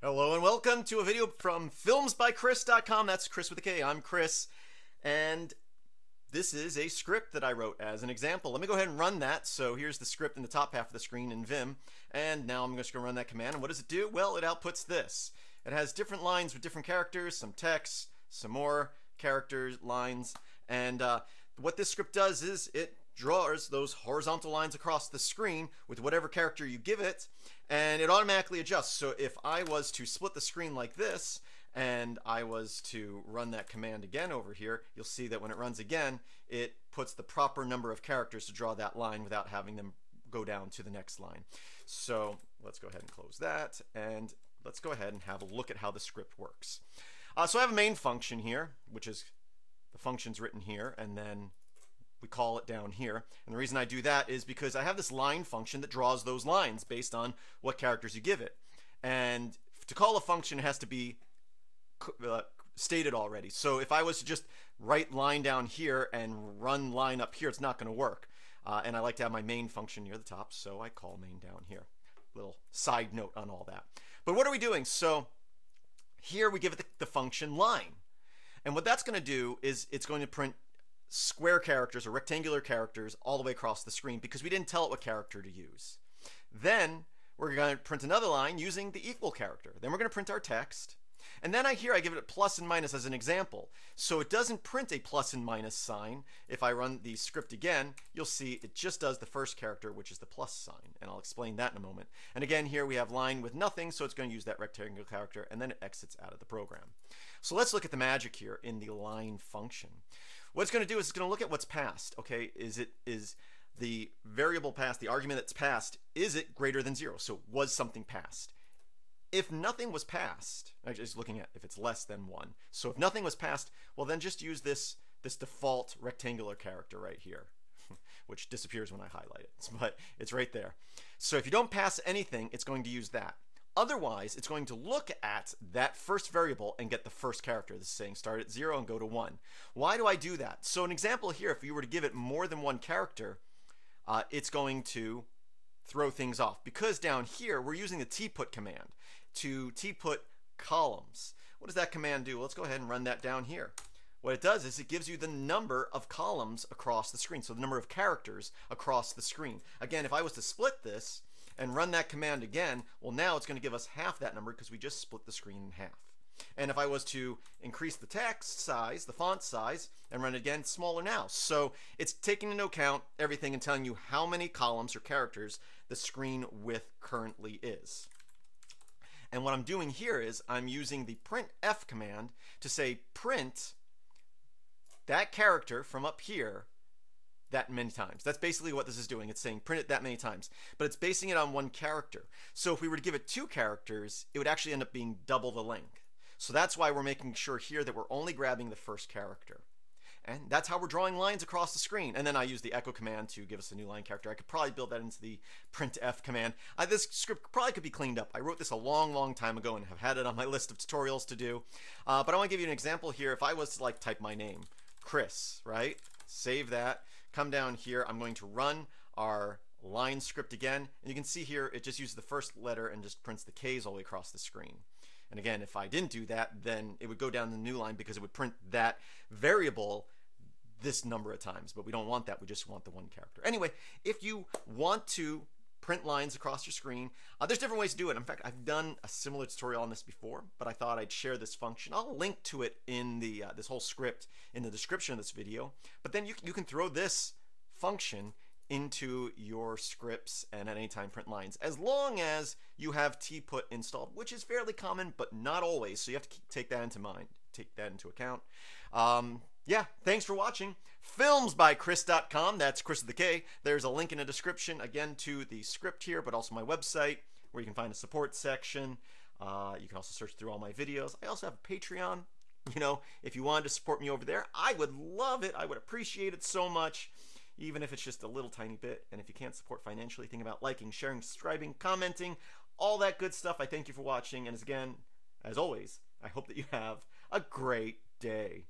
Hello and welcome to a video from filmsbychris.com. That's Chris with a K. I'm Chris, and this is a script that I wrote as an example. Let me go ahead and run that. So here's the script in the top half of the screen in Vim, and now I'm just going to run that command. And what does it do? Well, it outputs this. It has different lines with different characters, some text, some more characters, lines, and what this script does is it draws those horizontal lines across the screen with whatever character you give it, and it automatically adjusts. So if I was to split the screen like this and I was to run that command again over here, you'll see that when it runs again, it puts the proper number of characters to draw that line without having them go down to the next line. So let's go ahead and close that, and let's go ahead and have a look at how the script works. So I have a main function here, which is the function's written here, and then we call it down here. And the reason I do that is because I have this line function that draws those lines based on what characters you give it. And to call a function, it has to be stated already. So if I was to just write line down here and run line up here, it's not going to work. And I like to have my main function near the top, so I call main down here. Little side note on all that. But what are we doing? So here we give it the function line. And what that's going to do is it's going to print square characters or rectangular characters all the way across the screen because we didn't tell it what character to use. Then we're going to print another line using the equal character. Then we're going to print our text. And then here I give it a plus and minus as an example. So it doesn't print a plus and minus sign. If I run the script again, you'll see it just does the first character, which is the plus sign. And I'll explain that in a moment. And again, here we have line with nothing, so it's going to use that rectangular character, and then it exits out of the program. So let's look at the magic here in the line function. What it's going to do is it's going to look at what's passed. Okay, is the variable passed, the argument that's passed, is it greater than 0? So was something passed? If nothing was passed, I'm just looking at if it's less than 1. So if nothing was passed, well then just use this default rectangular character right here, which disappears when I highlight it, but it's right there. So if you don't pass anything, it's going to use that. Otherwise, it's going to look at that first variable and get the first character. This is saying start at 0 and go to 1. Why do I do that? So an example here, if you were to give it more than one character, it's going to throw things off because down here we're using the tput command to tput columns. What does that command do? Let's go ahead and run that down here. What it does is it gives you the number of columns across the screen, so the number of characters across the screen. Again, if I was to split this and run that command again, well now it's going to give us half that number because we just split the screen in half. And if I was to increase the text size, the font size, and run it again, it's smaller now. So it's taking into account everything and telling you how many columns or characters the screen width currently is. And what I'm doing here is I'm using the printf command to say print that character from up here that many times. That's basically what this is doing. It's saying print it that many times, but it's basing it on one character. So if we were to give it two characters, it would actually end up being double the length. So that's why we're making sure here that we're only grabbing the first character. And that's how we're drawing lines across the screen. And then I use the echo command to give us a new line character. I could probably build that into the printf command. This script probably could be cleaned up. I wrote this a long time ago and have had it on my list of tutorials to do. But I want to give you an example here. If I was to like type my name, Chris, right? Save that. Come down here. I'm going to run our line script again. And you can see here it just uses the first letter and just prints the K's all the way across the screen. And again, if I didn't do that, then it would go down the new line because it would print that variable this number of times. But we don't want that. We just want the one character. Anyway, if you want to print lines across your screen, there's different ways to do it. In fact, I've done a similar tutorial on this before, but I thought I'd share this function. I'll link to it in the this whole script in the description of this video. But then you can throw this function into your scripts and at any time print lines, as long as you have tput installed, which is fairly common but not always. So you have to take that into mind, take that into account. Yeah, thanks for watching. Filmsbychris.com. That's Chris with a K. There's a link in the description again to the script here, but also my website where you can find a support section. You can also search through all my videos. I also have a Patreon. You know, if you wanted to support me over there, I would love it. I would appreciate it so much, even if it's just a little tiny bit. And if you can't support financially, think about liking, sharing, subscribing, commenting, all that good stuff. I thank you for watching. And again, as always, I hope that you have a great day.